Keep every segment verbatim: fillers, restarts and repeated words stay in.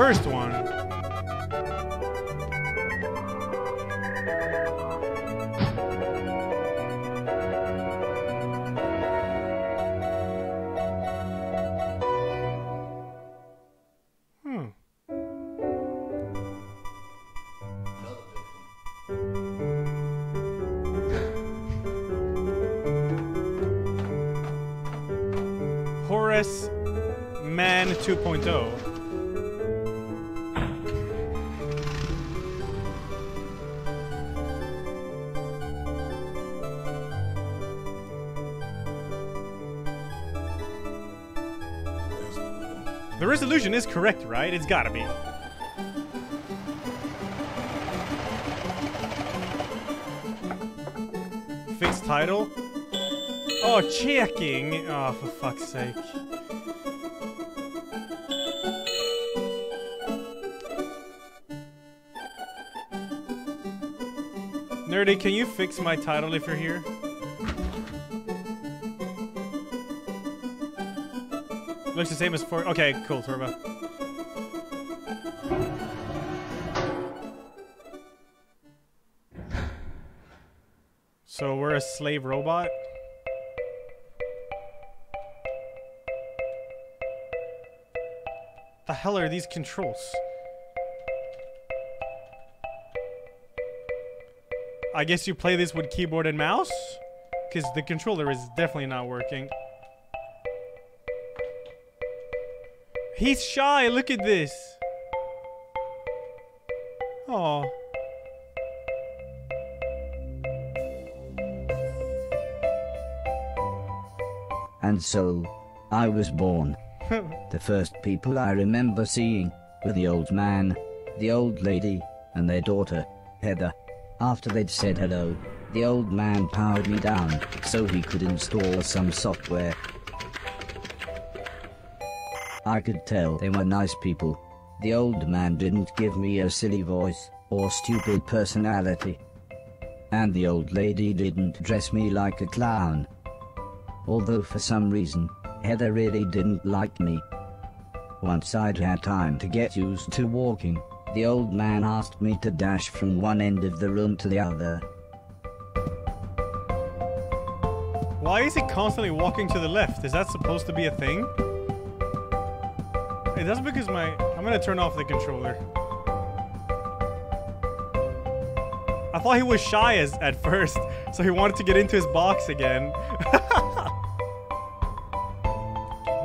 First one. Hmm. Horace Man two point oh. The resolution is correct, right? It's gotta be. Fixed title? Oh, checking! Oh, for fuck's sake. Nerdy, can you fix my title if you're here? Looks the same as four. Okay, cool, Turbo. So we're a slave robot? The hell are these controls? I guess you play this with keyboard and mouse? Because the controller is definitely not working. He's shy, look at this. Oh. And so, I was born. The first people I remember seeing were the old man, the old lady, and their daughter, Heather. After they'd said hello, the old man powered me down so he could install some software. I could tell they were nice people. The old man didn't give me a silly voice, or stupid personality. And the old lady didn't dress me like a clown. Although for some reason, Heather really didn't like me. Once I'd had time to get used to walking, the old man asked me to dash from one end of the room to the other. Why is he constantly walking to the left? Is that supposed to be a thing? Hey, that's because my... I'm gonna turn off the controller. I thought he was shy as at first, so he wanted to get into his box again.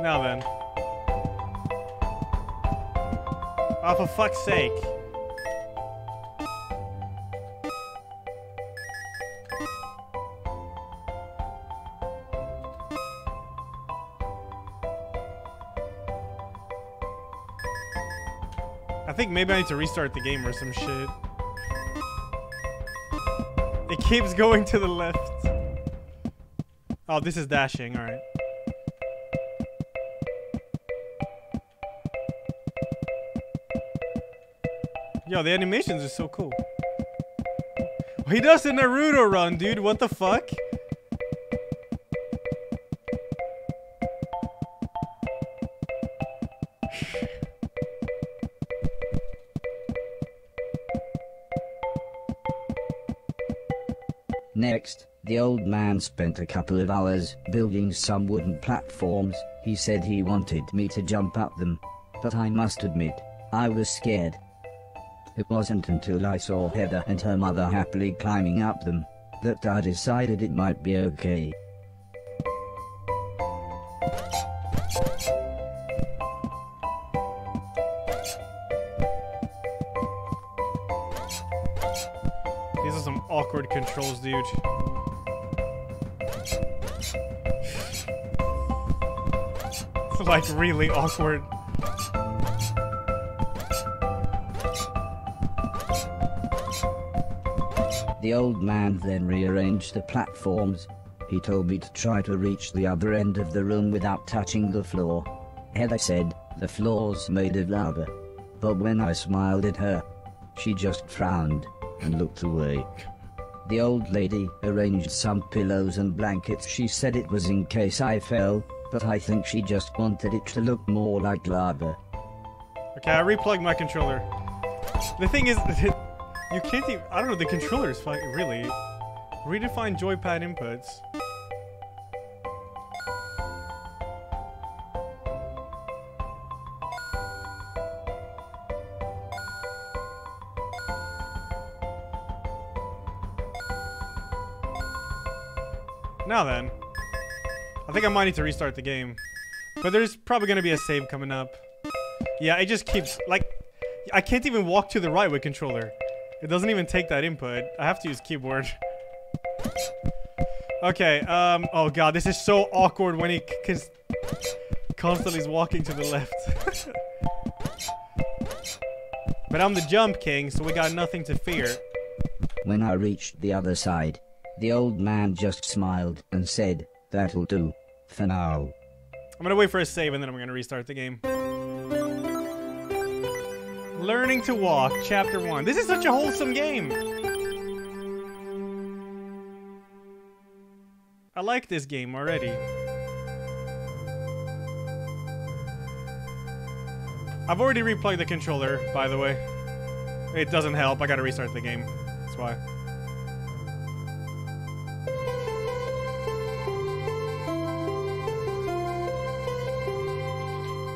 Now then. Oh, for fuck's sake. I think maybe I need to restart the game or some shit. It keeps going to the left. Oh, this is dashing, alright. Yo, the animations are so cool. He does the Naruto run, dude, what the fuck? Next, the old man spent a couple of hours building some wooden platforms. He said he wanted me to jump up them, but I must admit, I was scared. It wasn't until I saw Heather and her mother happily climbing up them, that I decided it might be okay. Awkward controls, dude. Like, really awkward. The old man then rearranged the platforms. He told me to try to reach the other end of the room without touching the floor. Heather said, "The floor's made of lava." But when I smiled at her, she just frowned and looked away. The old lady arranged some pillows and blankets. She said it was in case I fell, but I think she just wanted it to look more like lava. Okay, I replugged my controller. The thing is, you can't even, I don't know, the controller is fine, really. Redefine joypad inputs. Now then, I think I might need to restart the game, but there's probably gonna be a save coming up. Yeah, it just keeps, like, I can't even walk to the right with controller. It doesn't even take that input. I have to use keyboard. Okay, um, oh god, this is so awkward when he cons constantly is walking to the left. But I'm the jump king, so we got nothing to fear. When I reached the other side, the old man just smiled and said, "That'll do, for now." I'm gonna wait for a save and then I'm gonna restart the game. Learning to Walk, Chapter one. This is such a wholesome game! I like this game already. I've already replugged the controller, by the way. It doesn't help, I gotta restart the game. That's why.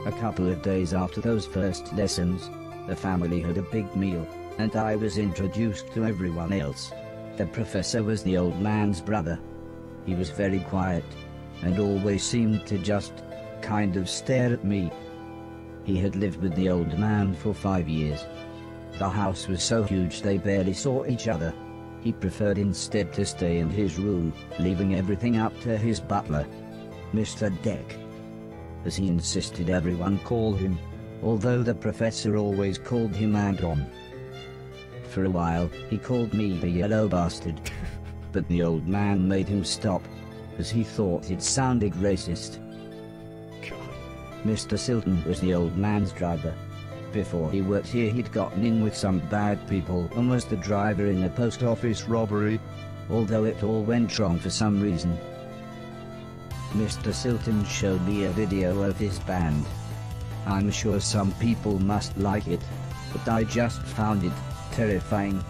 A couple of days after those first lessons, the family had a big meal, and I was introduced to everyone else. The professor was the old man's brother. He was very quiet, and always seemed to just kind of stare at me. He had lived with the old man for five years. The house was so huge they barely saw each other. He preferred instead to stay in his room, leaving everything up to his butler, Mister Deck, as he insisted everyone call him, although the professor always called him Anton. For a while, he called me the yellow bastard, but the old man made him stop, as he thought it sounded racist. God. Mister Silton was the old man's driver. Before he worked here he'd gotten in with some bad people and was the driver in a post office robbery, although it all went wrong for some reason. Mister Silton showed me a video of his band. I'm sure some people must like it, but I just found it terrifying.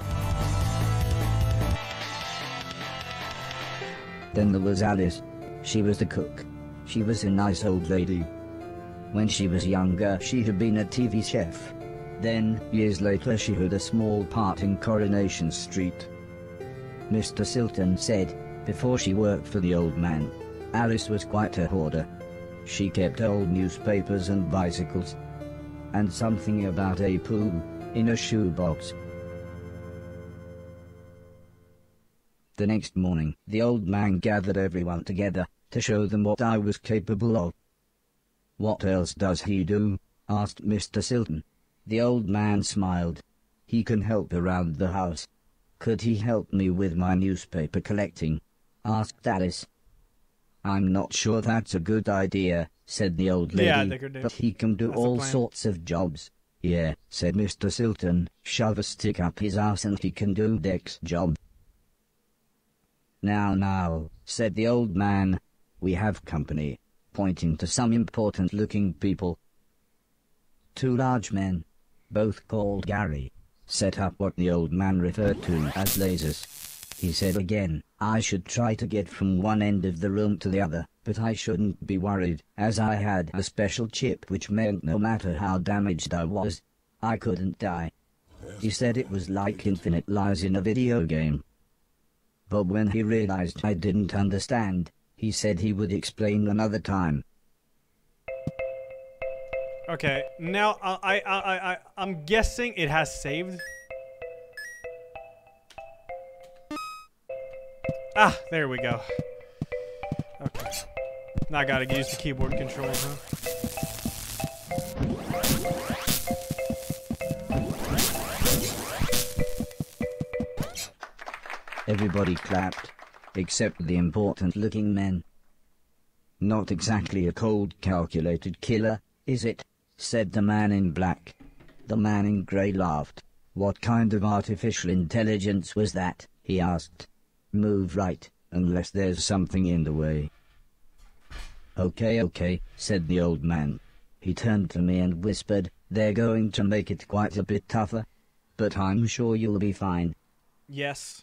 Then there was Alice. She was the cook. She was a nice old lady. When she was younger she had been a T V chef. Then, years later she had a small part in Coronation Street. Mister Silton said, before she worked for the old man, Alice was quite a hoarder. She kept old newspapers and bicycles, and something about a poo in a shoebox. The next morning, the old man gathered everyone together to show them what I was capable of. "What else does he do?" asked Mister Silton. The old man smiled. "He can help around the house." "Could he help me with my newspaper collecting?" asked Alice. "I'm not sure that's a good idea," said the old lady, yeah, but he can do that's all sorts of jobs. "Yeah," said Mister Silton, "shove a stick up his ass and he can do Deck's job." "Now now," said the old man, "we have company," pointing to some important looking people. Two large men, both called Gary, set up what the old man referred to as lasers. He said again, I should try to get from one end of the room to the other, but I shouldn't be worried, as I had a special chip which meant no matter how damaged I was, I couldn't die. He said it was like infinite lies in a video game. But when he realized I didn't understand, he said he would explain another time. Okay, now I, I, I, I, I'm guessing it has saved. Ah, there we go. Okay. Now I gotta use the keyboard controls, huh? Everybody clapped, except the important-looking men. "Not exactly a cold calculated killer, is it?" said the man in black. The man in grey laughed. "What kind of artificial intelligence was that?" he asked. "Move right, unless there's something in the way." "Okay, okay," said the old man. He turned to me and whispered, "They're going to make it quite a bit tougher, but I'm sure you'll be fine." Yes.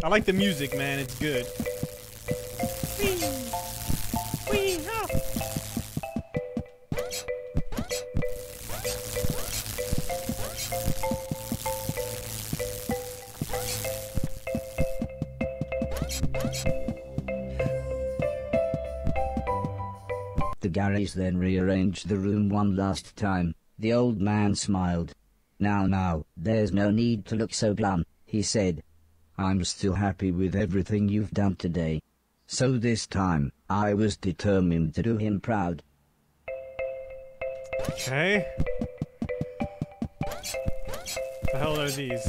I like the music, man. It's good. Wee. Wee up. The Garys then rearranged the room one last time. The old man smiled. "Now, now, there's no need to look so glum," he said. "I'm still happy with everything you've done today." So this time, I was determined to do him proud. Okay. What the hell are these?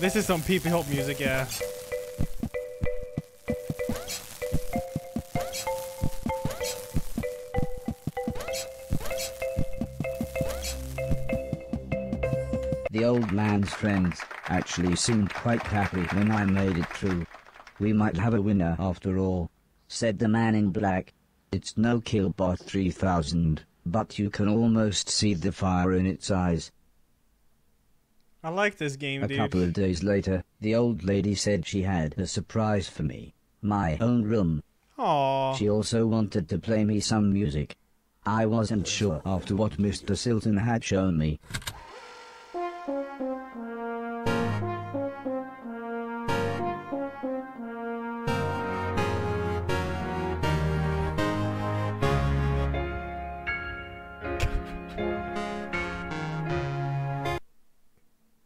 This is some Pee Pee Hope music, yeah. The old man's friends actually seemed quite happy when I made it through. "We might have a winner after all," said the man in black. "It's no Killbot three thousand, but you can almost see the fire in its eyes." I like this game, dude. A couple of days later, the old lady said she had a surprise for me. My own room. Aww. She also wanted to play me some music. I wasn't sure after what Mister Silton had shown me.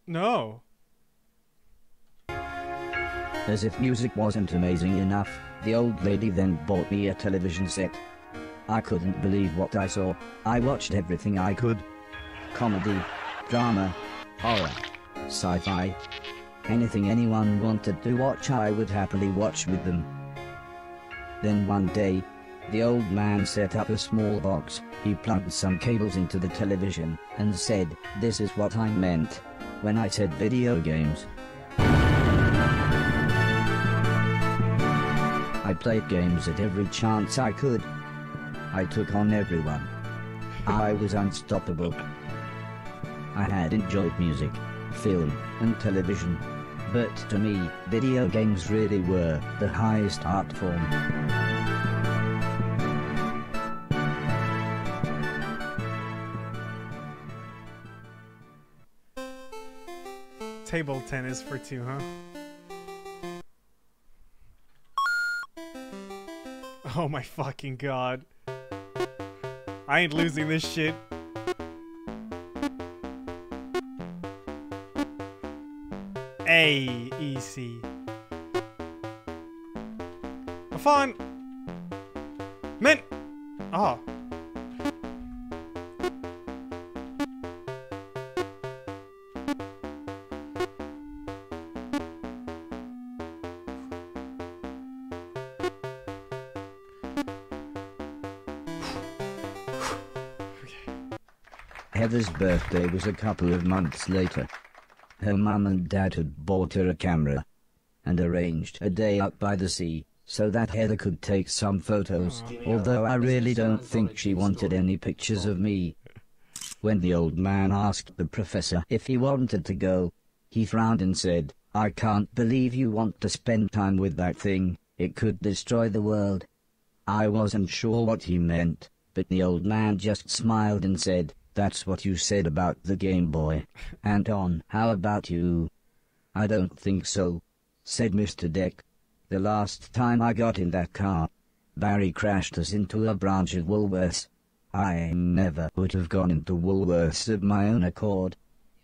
No. As if music wasn't amazing enough, the old lady then bought me a television set. I couldn't believe what I saw. I watched everything I could. Comedy, drama, horror, sci-fi. Anything anyone wanted to watch, I would happily watch with them. Then one day, the old man set up a small box. He plugged some cables into the television and said, "This is what I meant when I said video games." I played games at every chance I could. I took on everyone. I was unstoppable. I had enjoyed music, film, and television, but to me, video games really were the highest art form. Table tennis for two, huh? Oh my fucking god. I ain't losing this shit. Hey, easy. A fun. Mint. Oh. Heather's birthday was a couple of months later. Her mum and dad had bought her a camera and arranged a day out by the sea so that Heather could take some photos, although I really don't think she wanted any pictures of me. When the old man asked the professor if he wanted to go, he frowned and said, "I can't believe you want to spend time with that thing, it could destroy the world." I wasn't sure what he meant, but the old man just smiled and said, "That's what you said about the Game Boy. And on, how about you?" "I don't think so," said Mister Deck. "The last time I got in that car, Barry crashed us into a branch of Woolworths. I never would have gone into Woolworths of my own accord.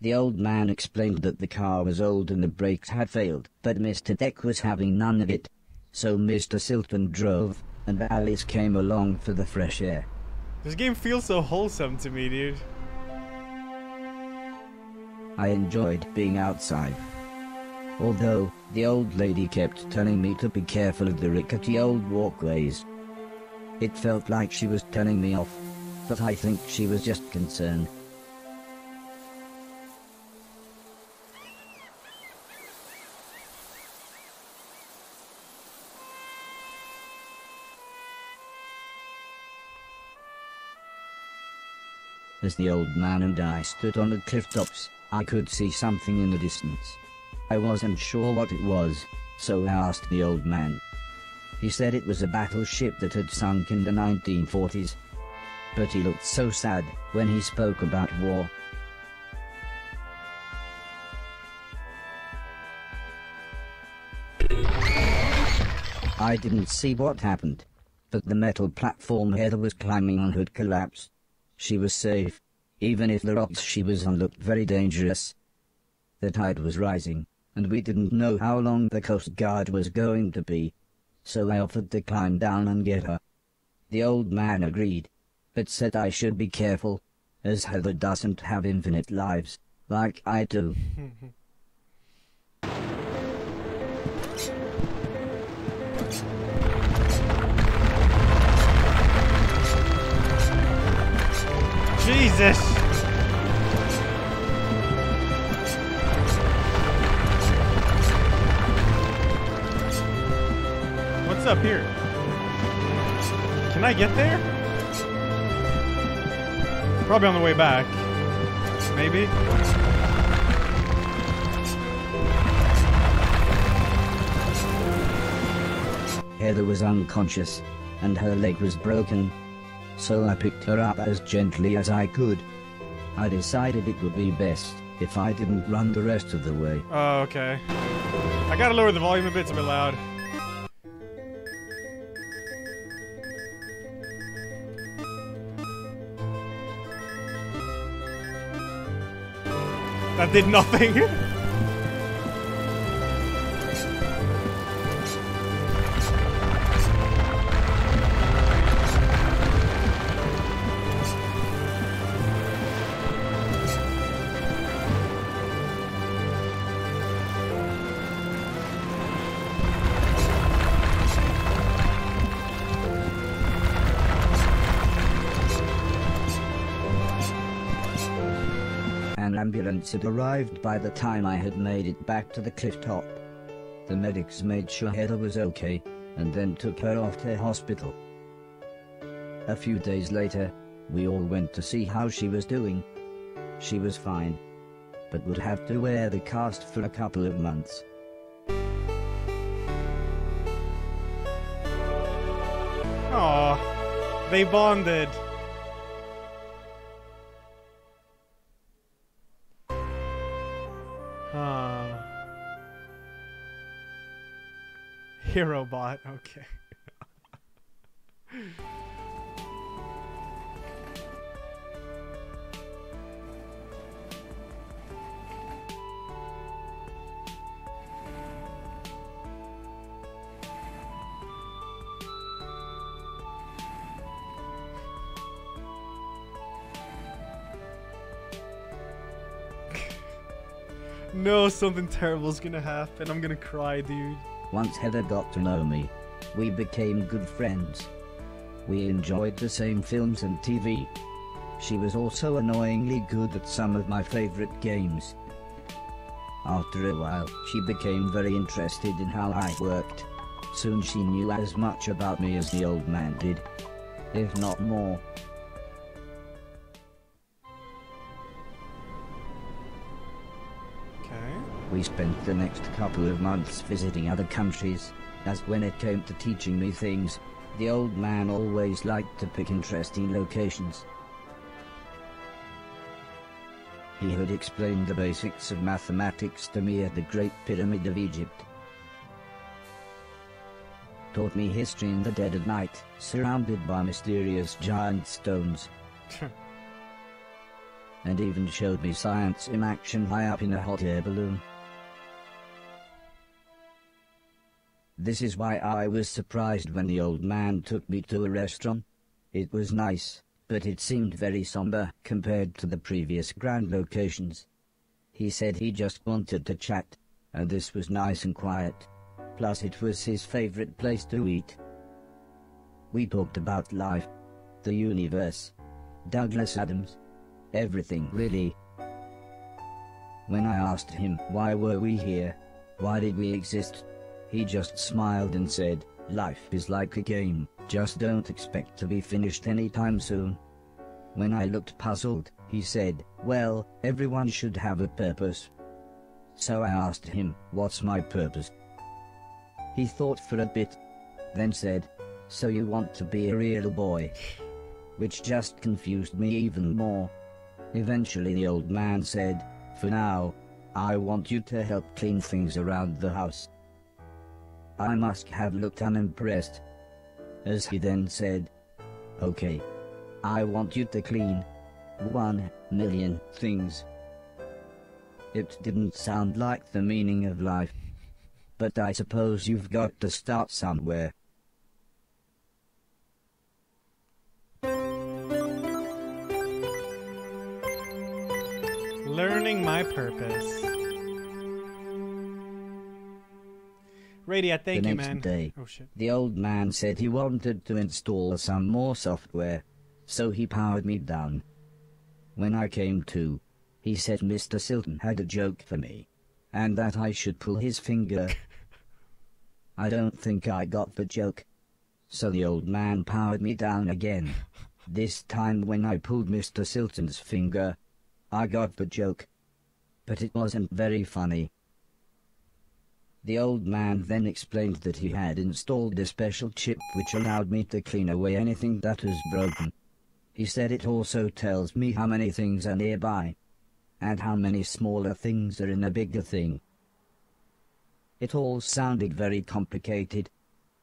The old man explained that the car was old and the brakes had failed, but Mister Deck was having none of it. So Mister Silton drove, and Alice came along for the fresh air. This game feels so wholesome to me, dude. I enjoyed being outside. Although, the old lady kept telling me to be careful of the rickety old walkways. It felt like she was telling me off, but I think she was just concerned. As the old man and I stood on the cliff tops, I could see something in the distance. I wasn't sure what it was, so I asked the old man. He said it was a battleship that had sunk in the nineteen forties. But he looked so sad when he spoke about war. I didn't see what happened, but the metal platform Heather was climbing on had collapsed. She was safe, even if the rocks she was on looked very dangerous. The tide was rising, and we didn't know how long the Coast Guard was going to be, so I offered to climb down and get her. The old man agreed, but said I should be careful, as Heather doesn't have infinite lives, like I do. Jesus! What's up here? Can I get there? Probably on the way back. Maybe. Heather was unconscious, and her leg was broken, so I picked her up as gently as I could. I decided it would be best if I didn't run the rest of the way. Oh, okay. I gotta lower the volume a bit, it's a bit loud. I did nothing. Ambulance had arrived by the time I had made it back to the cliff top. The medics made sure Heather was okay, and then took her off to hospital. A few days later, we all went to see how she was doing. She was fine, but would have to wear the cast for a couple of months. Aww, they bonded. Hero bot, okay. No, something terrible is gonna happen. I'm gonna cry, dude. Once Heather got to know me, we became good friends. We enjoyed the same films and T V. She was also annoyingly good at some of my favorite games. After a while, she became very interested in how I worked. Soon she knew as much about me as the old man did, if not more. We spent the next couple of months visiting other countries, as when it came to teaching me things, the old man always liked to pick interesting locations. He had explained the basics of mathematics to me at the Great Pyramid of Egypt. taught me history in the dead of night, surrounded by mysterious giant stones. And even showed me science in action high up in a hot air balloon. This is why I was surprised when the old man took me to a restaurant. It was nice, but it seemed very somber compared to the previous grand locations. He said he just wanted to chat, and this was nice and quiet. Plus it was his favorite place to eat. We talked about life, the universe, Douglas Adams, everything really. When I asked him why were we here, why did we exist, he just smiled and said, life is like a game, just don't expect to be finished anytime soon. When I looked puzzled, he said, well, everyone should have a purpose. So I asked him, what's my purpose? He thought for a bit, then said, so you want to be a real boy? Which just confused me even more. Eventually the old man said, for now, I want you to help clean things around the house. I must have looked unimpressed, as he then said, okay, I want you to clean one million things. It didn't sound like the meaning of life, but I suppose you've got to start somewhere. Learning my purpose. Radia, thank you, man. The next day, oh, shit. The old man said he wanted to install some more software, so he powered me down. When I came to, he said Mister Silton had a joke for me, and that I should pull his finger. I don't think I got the joke. So the old man powered me down again. This time when I pulled Mister Silton's finger, I got the joke, but it wasn't very funny. The old man then explained that he had installed a special chip which allowed me to clean away anything that was broken. He said it also tells me how many things are nearby, and how many smaller things are in a bigger thing. It all sounded very complicated,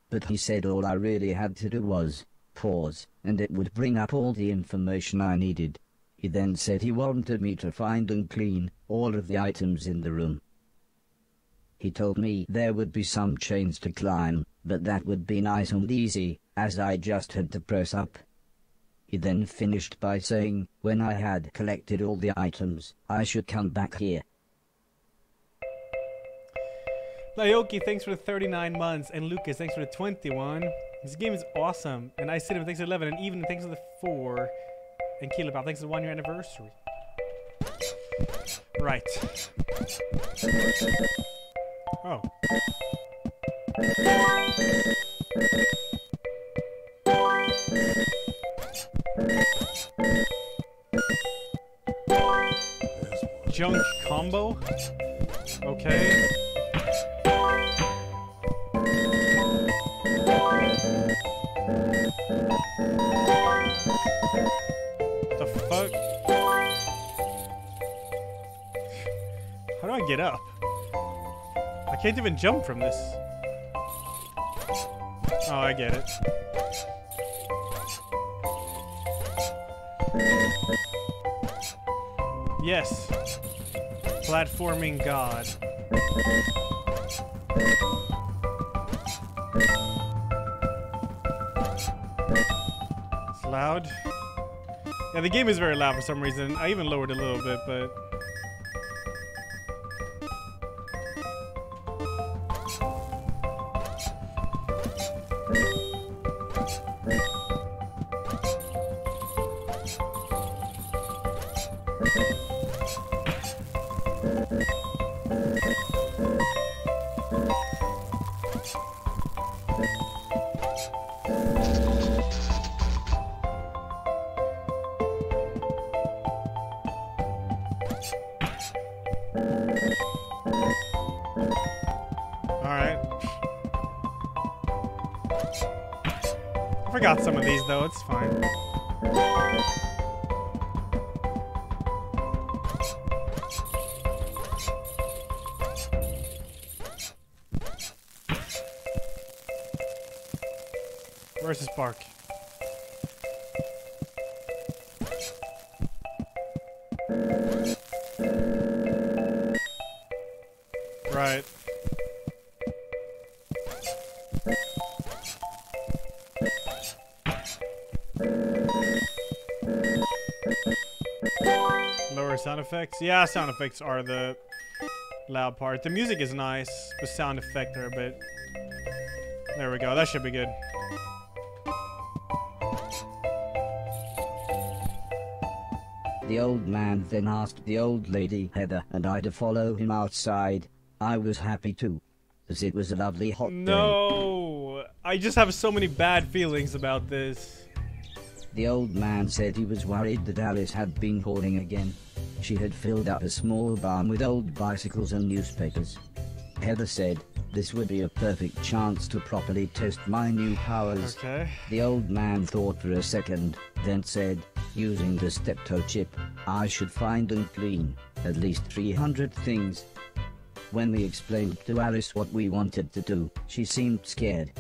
but he said all I really had to do was pause, and it would bring up all the information I needed. He then said he wanted me to find and clean all of the items in the room. He told me there would be some chains to climb, but that would be nice and easy, as I just had to press up. He then finished by saying, when I had collected all the items, I should come back here. Laoki, thanks for the thirty-nine months, and Lucas, thanks for the twenty-one. This game is awesome, and I said him thanks for eleven, and even thanks for the four. And Kilabal, thanks to the one year anniversary. Right. Oh. Junk combo? Okay. The fuck? How do I get up? I can't even jump from this. Oh, I get it. Yes. Platforming God. It's loud. Yeah, the game is very loud for some reason. I even lowered it a little bit, but... Got some of these though, it's fine. Where's his bark? Right. Lower sound effects? Yeah, sound effects are the loud part. The music is nice, the sound effect are a bit. There we go, that should be good. The old man then asked the old lady Heather and I to follow him outside. I was happy too, as it was a lovely hot no, day. No! I just have so many bad feelings about this. The old man said he was worried that Alice had been hoarding again. She had filled up a small barn with old bicycles and newspapers. Heather said, this would be a perfect chance to properly test my new powers. Okay. The old man thought for a second, then said, using the steptoe chip, I should find and clean at least three hundred things. When we explained to Alice what we wanted to do, she seemed scared.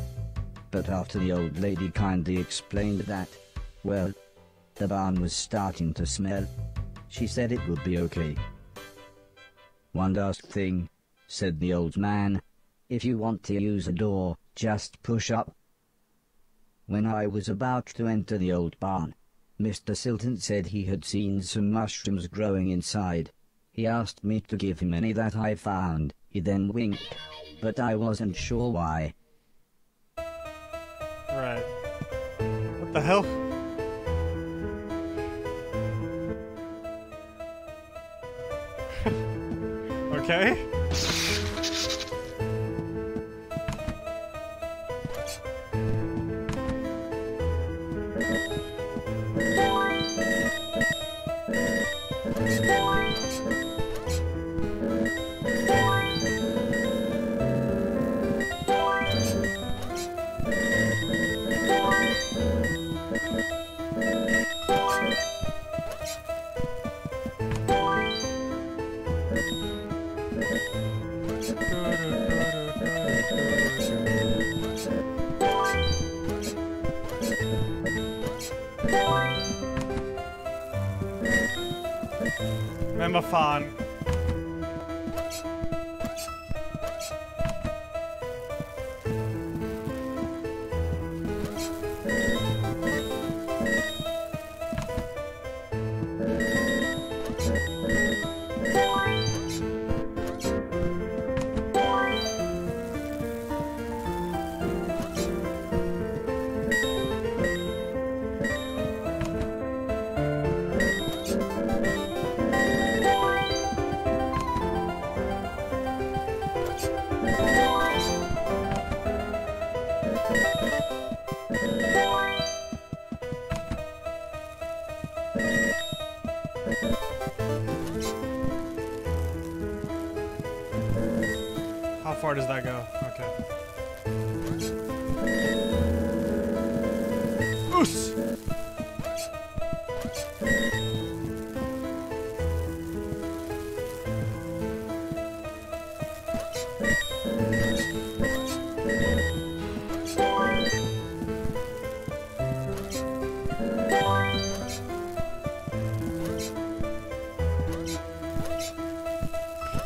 But after the old lady kindly explained that, well, the barn was starting to smell, she said it would be okay. One last thing, said the old man, if you want to use a door, just push up. When I was about to enter the old barn, Mister Silton said he had seen some mushrooms growing inside. He asked me to give him any that I found. He then winked, but I wasn't sure why. Right. What the hell? Okay. Fun. How far does that go? Okay. Moose!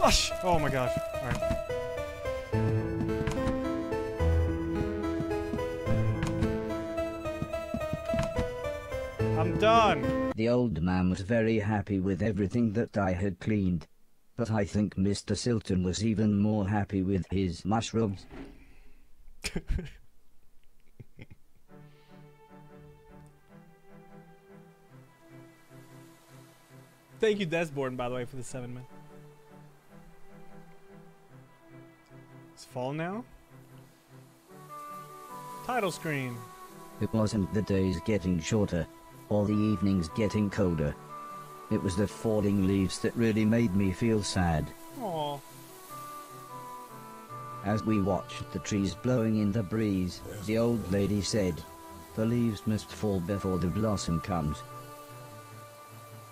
Gosh! Oh my gosh. Alright. Done. The old man was very happy with everything that I had cleaned, but I think Mister Silton was even more happy with his mushrooms. Thank you, Desborn, by the way, for the seven, man. It's fall now? Title screen. It wasn't the days getting shorter, or the evenings getting colder. It was the falling leaves that really made me feel sad. Aww. As we watched the trees blowing in the breeze, the old lady said, the leaves must fall before the blossom comes.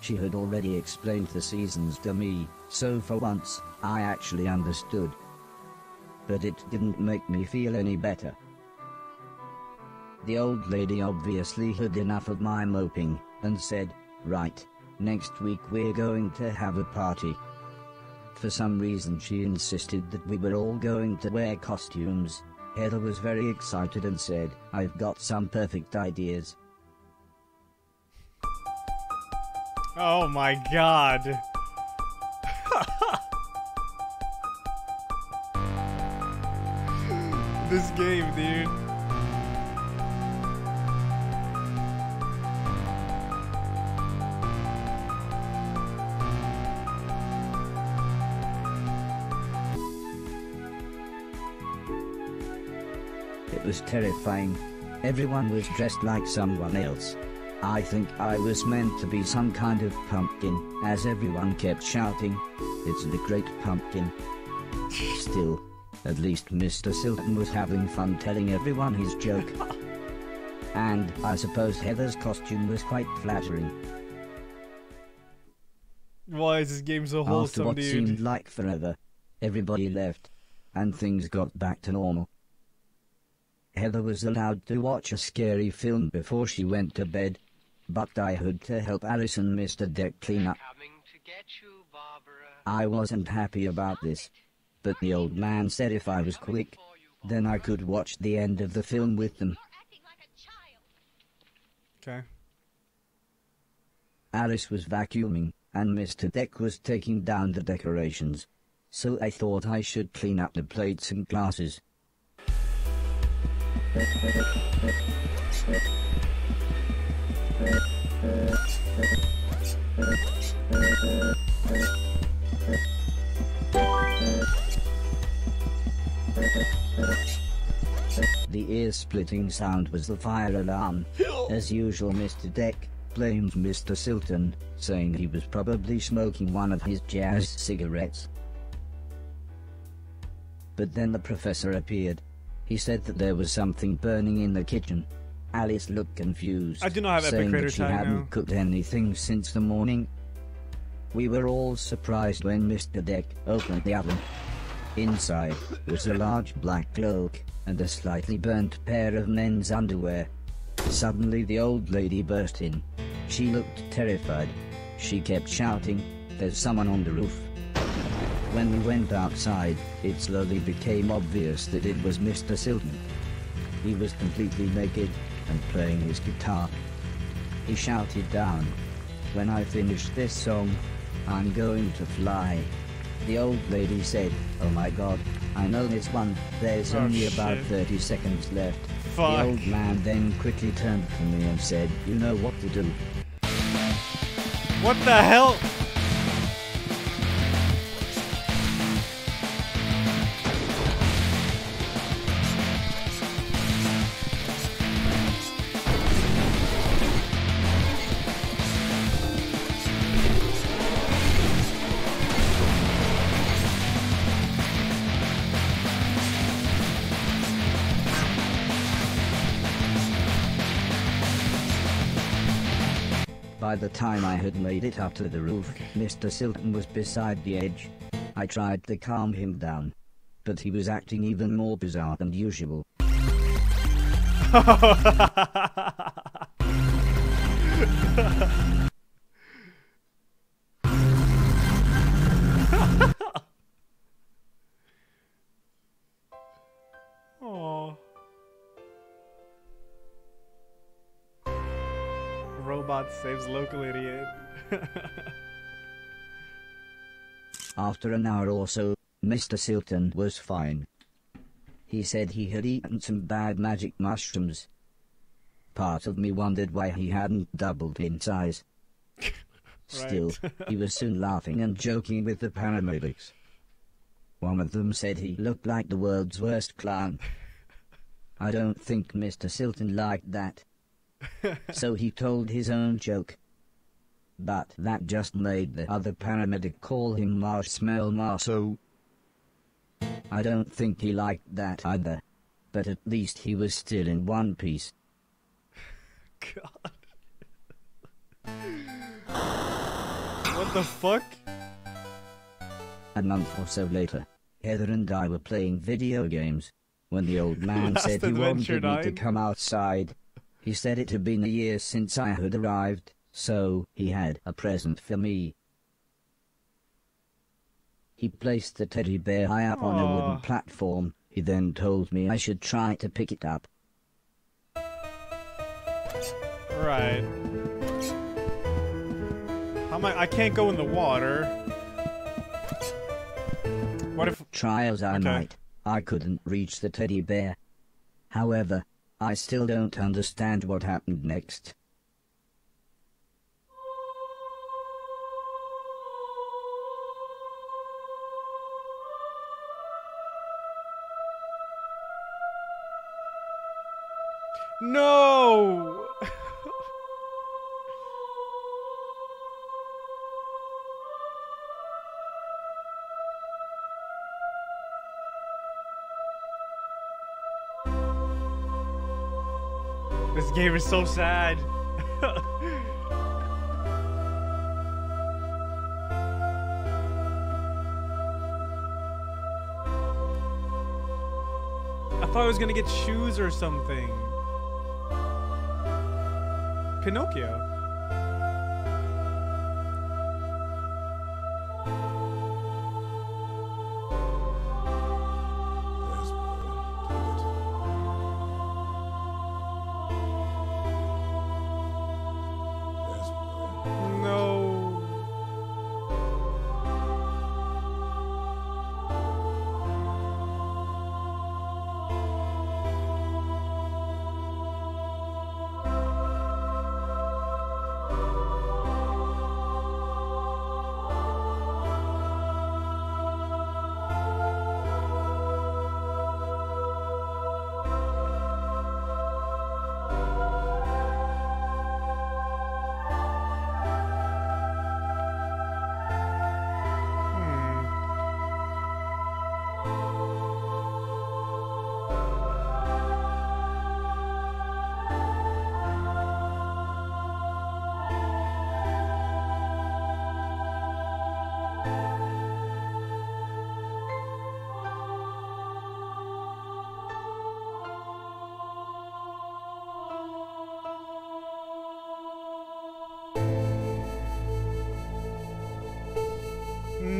She had already explained the seasons to me, so for once, I actually understood. But it didn't make me feel any better. The old lady obviously had enough of my moping, and said, "Right, next week we're going to have a party." For some reason she insisted that we were all going to wear costumes. Heather was very excited and said, "I've got some perfect ideas." Oh my god. This game, dude. It was terrifying. Everyone was dressed like someone else. I think I was meant to be some kind of pumpkin, as everyone kept shouting, "It's the Great Pumpkin." Still, at least Mister Silton was having fun telling everyone his joke. And I suppose Heather's costume was quite flattering. Why is this game so wholesome, dude? After what dude? seemed like forever, everybody left, and things got back to normal. Heather was allowed to watch a scary film before she went to bed, but I had to help Alice and Mister Deck clean up. You, I wasn't happy about this, but the old man said if I was quick, then I could watch the end of the film with them. Okay. Alice was vacuuming, and Mister Deck was taking down the decorations, so I thought I should clean up the plates and glasses. The ear-splitting sound was the fire alarm. As usual, Mister Deck blamed Mister Silton, saying he was probably smoking one of his jazz cigarettes. But then the professor appeared. He said that there was something burning in the kitchen. Alice looked confused, I do not have saying epic that she time hadn't now. cooked anything since the morning. We were all surprised when Mister Deck opened the oven. Inside was a large black cloak and a slightly burnt pair of men's underwear. Suddenly the old lady burst in. She looked terrified. She kept shouting, "There's someone on the roof." When we went outside, it slowly became obvious that it was Mister Silton. He was completely naked, and playing his guitar. He shouted down, "When I finish this song, I'm going to fly." The old lady said, "Oh my god, I know this one, there's oh, only shit. about thirty seconds left." Fuck. The old man then quickly turned to me and said, "You know what to do." What the hell? By the time I had made it up to the roof, Mister Silton was beside the edge. I tried to calm him down, but he was acting even more bizarre than usual. Aww. Robot saves local idiot. After an hour or so, Mister Silton was fine. He said he had eaten some bad magic mushrooms. Part of me wondered why he hadn't doubled in size. Still, he was soon laughing and joking with the paramedics. One of them said he looked like the world's worst clown. I don't think Mister Silton liked that. So he told his own joke. But that just made the other paramedic call him Marshmallow Marceau. I don't think he liked that either. But at least he was still in one piece. God. What the fuck? A month or so later, Heather and I were playing video games. when the old man said he wanted me to come outside. He said it had been a year since I had arrived, so he had a present for me. He placed the teddy bear high up Aww. on a wooden platform. He then told me I should try to pick it up. Right. How am I? I can't go in the water. What if? Try as I okay. might, I couldn't reach the teddy bear. However, I still don't understand what happened next. No! This game is so sad. I thought I was gonna get shoes or something. Pinocchio.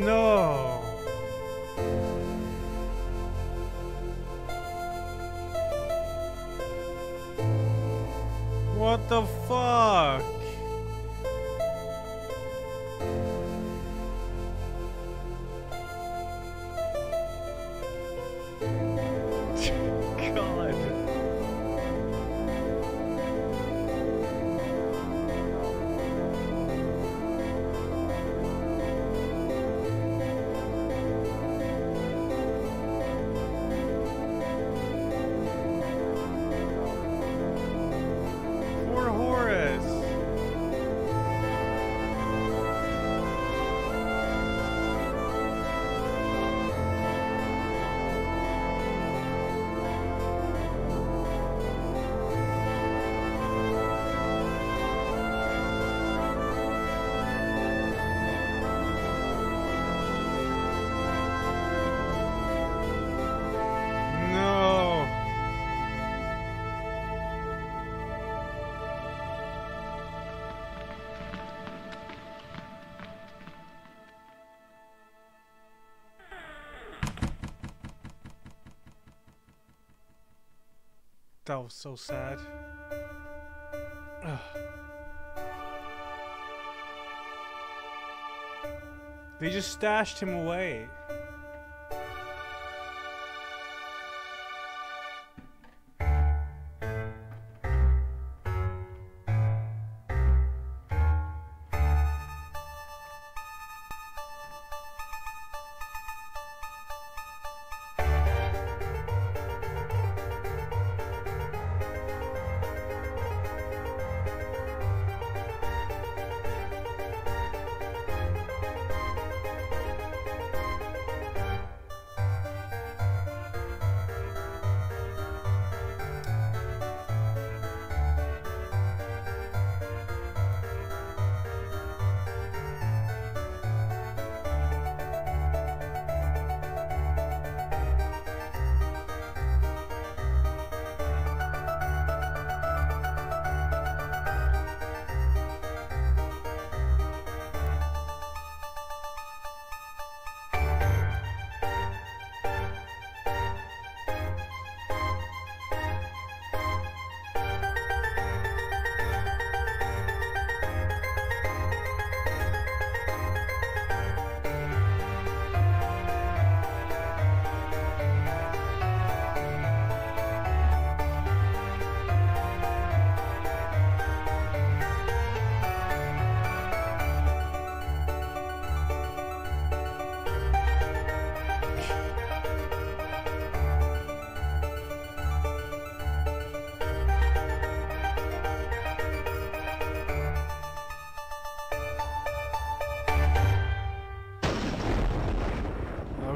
No. What the fuck? God. That was so sad. Ugh. They just stashed him away.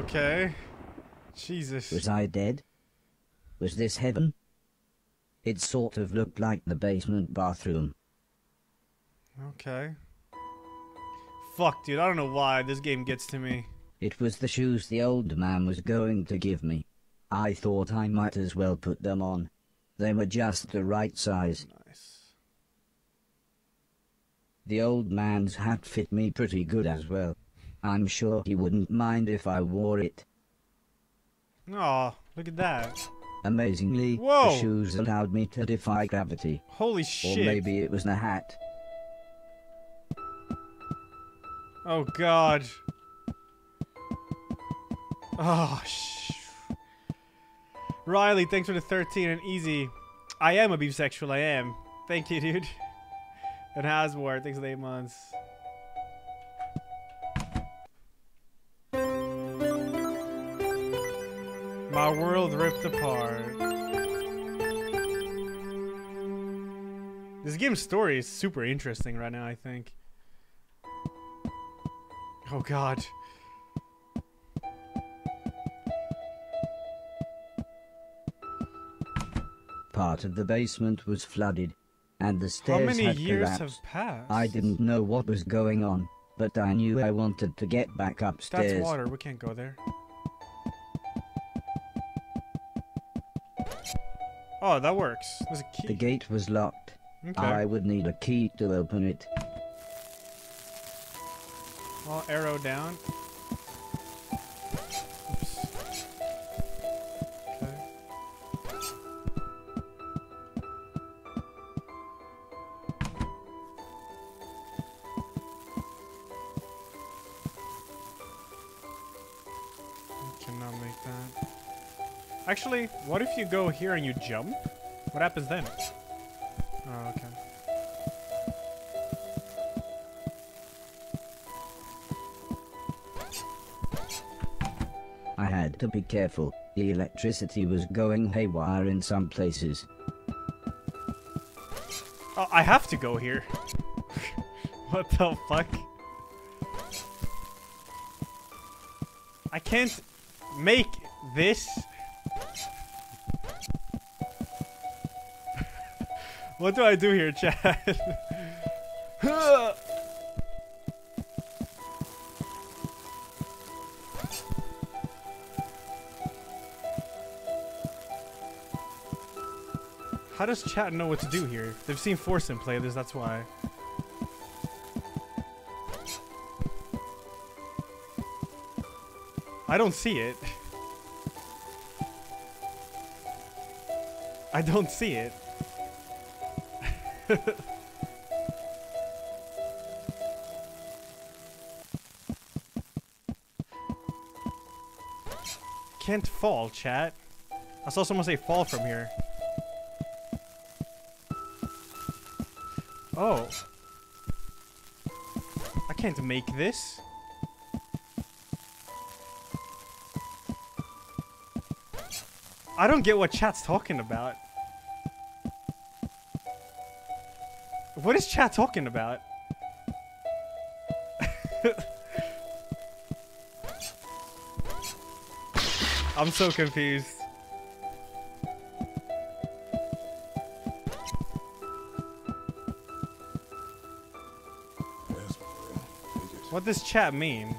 Okay. Jesus. Was I dead? Was this heaven? It sort of looked like the basement bathroom. Okay. Fuck, dude, I don't know why this game gets to me. It was the shoes the old man was going to give me. I thought I might as well put them on. They were just the right size. Nice. The old man's hat fit me pretty good as well. I'm sure he wouldn't mind if I wore it. Aw, look at that. Amazingly, whoa, the shoes allowed me to defy gravity. Holy shit. Or maybe it was the hat. Oh god. Oh sh. Riley, thanks for the thirteen and easy. I am a beef sexual, I am. Thank you, dude. And Haswar, thanks for the eight months. My world ripped apart. This game's story is super interesting right now, I think. Oh god. Part of the basement was flooded, and the stairs had collapsed. How many years have passed? I didn't know what was going on, but I knew I wanted to get back upstairs. That's water, we can't go there. Oh, that works. There's a key. The gate was locked. Okay. I would need a key to open it. I'll arrow down. Oops. Okay. I cannot make that. Actually, what if you go here and you jump? What happens then? Oh, okay. I had to be careful. The electricity was going haywire in some places. Oh, I have to go here. What the fuck? I can't make this. What do I do here, Chad? How does Chad know what to do here? They've seen Forsen play this, that's why. I don't see it. I don't see it. Can't fall, chat. I saw someone say fall from here. Oh. I can't make this. I don't get what chat's talking about. What is chat talking about? I'm so confused. What does chat mean?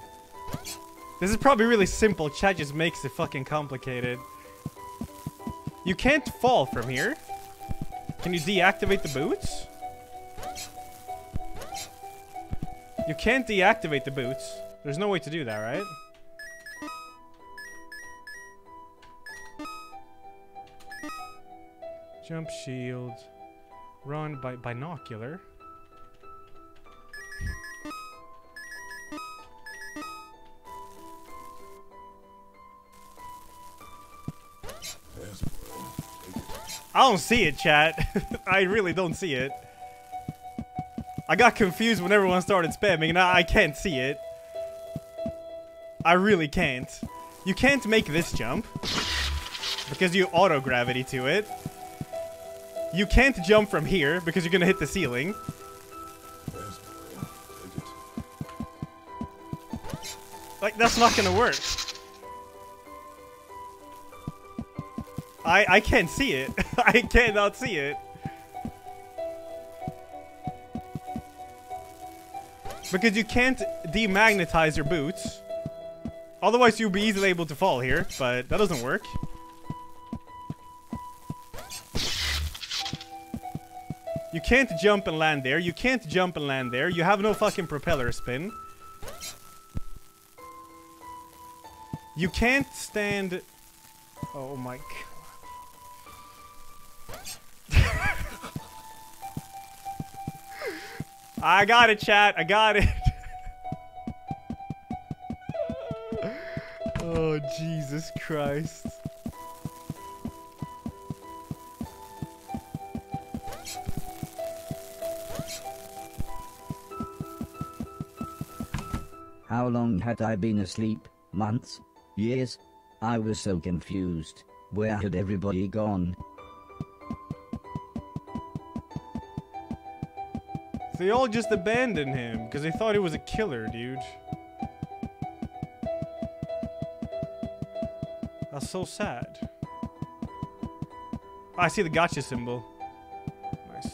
This is probably really simple. Chat just makes it fucking complicated. You can't fall from here. Can you deactivate the boots? You can't deactivate the boots. There's no way to do that, right? Jump shield. Run by binocular. I don't see it, chat. I really don't see it. I got confused when everyone started spamming, and I, I can't see it. I really can't. You can't make this jump because you auto-gravity to it. You can't jump from here because you're gonna hit the ceiling. Like, that's not gonna work. I I can't see it. I cannot see it. Because you can't demagnetize your boots. Otherwise you'll be easily able to fall here, but that doesn't work. You can't jump and land there. You can't jump and land there. You have no fucking propeller spin. You can't stand... Oh my god. I got it, chat. I got it. Oh, Jesus Christ. How long had I been asleep? Months? Years? I was so confused. Where had everybody gone? They all just abandoned him because they thought he was a killer, dude. That's so sad. I see the gotcha symbol. Nice.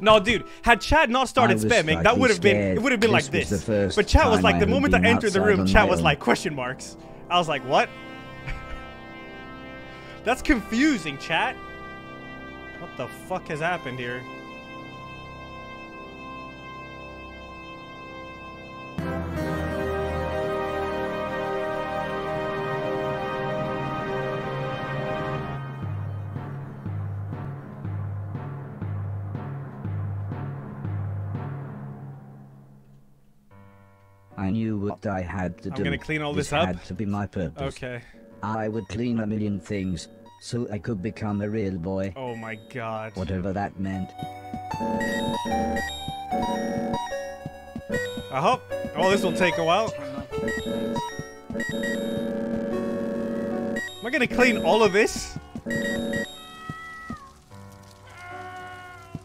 No, dude, had Chad not started spamming, that would have been, it would have been like this. But Chad was like, the moment I entered the room, Chad was like, question marks. I was like, what? That's confusing, Chad. What the fuck has happened here? I knew what I had to do. I'm gonna clean all this, this up. Had to be my purpose. Okay. I would clean a million things so I could become a real boy. Oh my god. Whatever that meant. I hope. Oh, this will take a while. Am I gonna clean all of this?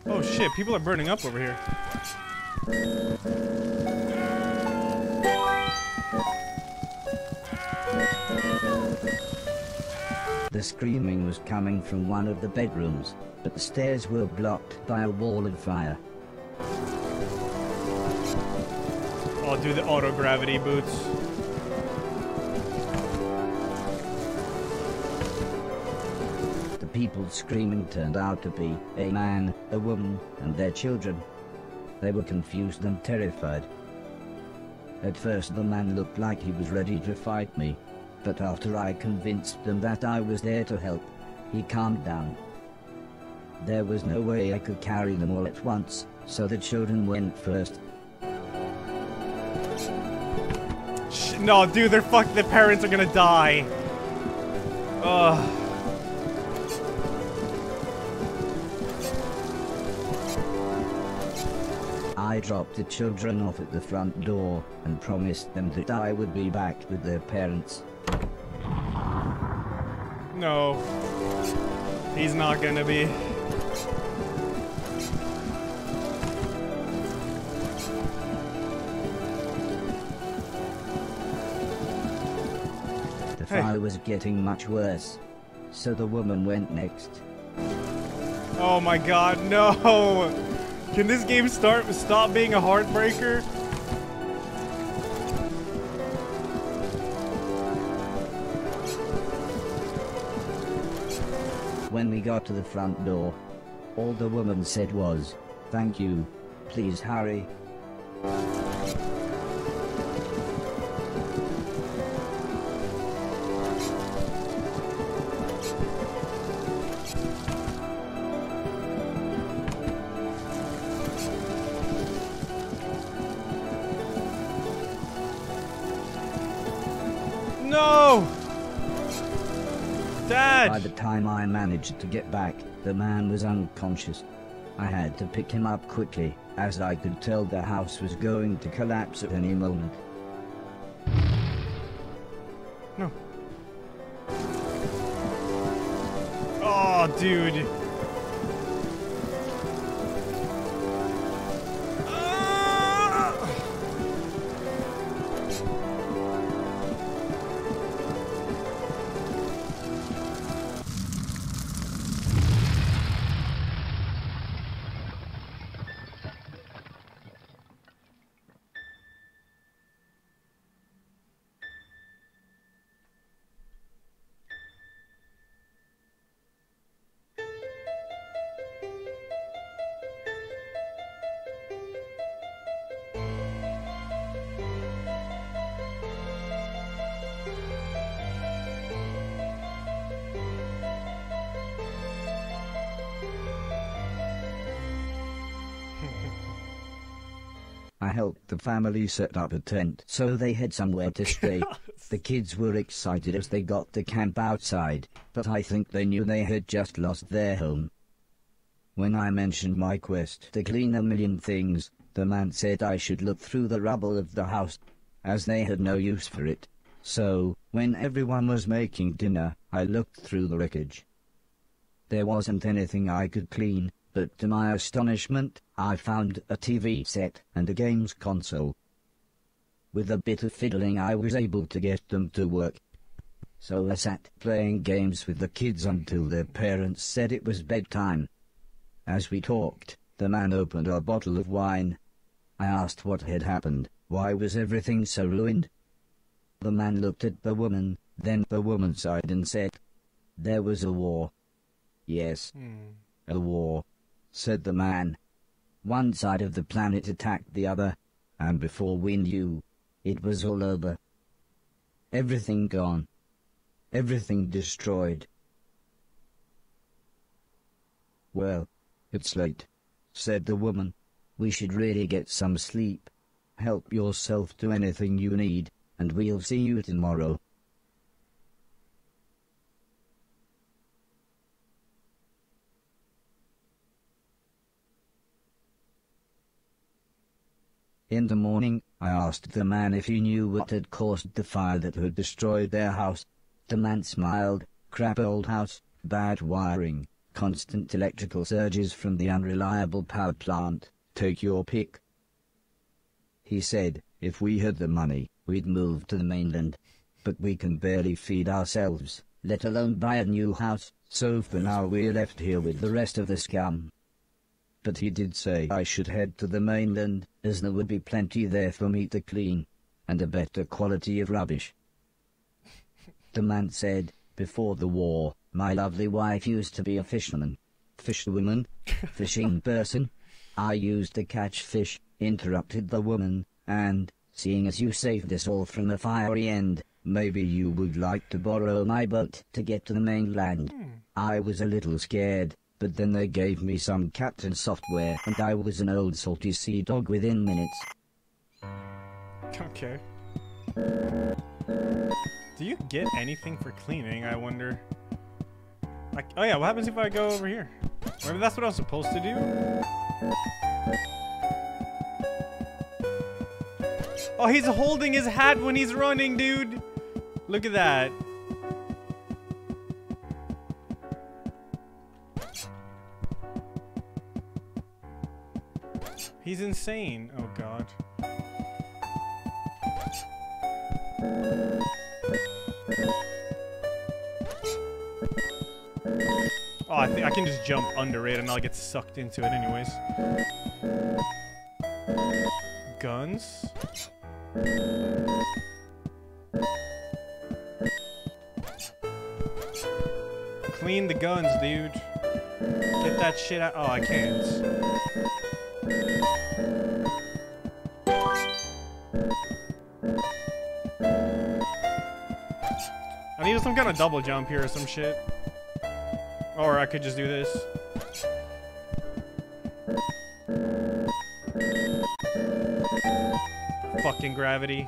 Oh shit! People are burning up over here. The screaming was coming from one of the bedrooms, but the stairs were blocked by a wall of fire. I'll do the auto-gravity boots. The people screaming turned out to be a man, a woman, and their children. They were confused and terrified. At first the man looked like he was ready to fight me. But after I convinced them that I was there to help, he calmed down. There was no way I could carry them all at once, so the children went first. Shh, no, dude, they're fucked. The parents are gonna die. Ugh. I dropped the children off at the front door and promised them that I would be back with their parents. No, he's not gonna be. The fire hey. was getting much worse, so the woman went next. Oh my god, no! Can this game start stop being a heartbreaker? When we got to the front door, all the woman said was, "Thank you. Please hurry." By the time I managed to get back, the man was unconscious. I had to pick him up quickly, as I could tell the house was going to collapse at any moment. No. Oh, dude. I helped the family set up a tent so they had somewhere to stay. The kids were excited as they got to camp outside, but I think they knew they had just lost their home. When I mentioned my quest to clean a million things, the man said I should look through the rubble of the house, as they had no use for it. So, when everyone was making dinner, I looked through the wreckage. There wasn't anything I could clean, but to my astonishment, I found a T V set and a games console. With a bit of fiddling I was able to get them to work. So I sat playing games with the kids until their parents said it was bedtime. As we talked, the man opened a bottle of wine. I asked what had happened, why was everything so ruined? The man looked at the woman, then the woman sighed and said, "There was a war." "Yes, mm. a war," said the man. "One side of the planet attacked the other, and before we knew, it was all over. Everything gone. Everything destroyed." "Well, it's late," said the woman. "We should really get some sleep. Help yourself to anything you need, and we'll see you tomorrow." In the morning, I asked the man if he knew what had caused the fire that had destroyed their house. The man smiled. "Crap old house, bad wiring, constant electrical surges from the unreliable power plant, take your pick." He said, "If we had the money, we'd move to the mainland, but we can barely feed ourselves, let alone buy a new house, so for now we're left here with the rest of the scum." But he did say I should head to the mainland, as there would be plenty there for me to clean, and a better quality of rubbish. The man said, "Before the war, my lovely wife used to be a fisherman, fishwoman, fishing person. I used to catch fish," interrupted the woman, "and, seeing as you saved us all from a fiery end, maybe you would like to borrow my boat to get to the mainland." I was a little scared, but then they gave me some captain software and I was an old salty sea dog within minutes. Okay. Do you get anything for cleaning, I wonder? Like, oh yeah, what happens if I go over here? Maybe that's what I was supposed to do? Oh, he's holding his hat when he's running, dude. Look at that. He's insane. Oh, God. Oh, I think I can just jump under it and I'll get sucked into it anyways. Guns? Clean the guns, dude. Get that shit out. Oh, I can't. I need some kind of double jump here or some shit. Or I could just do this. Fucking gravity.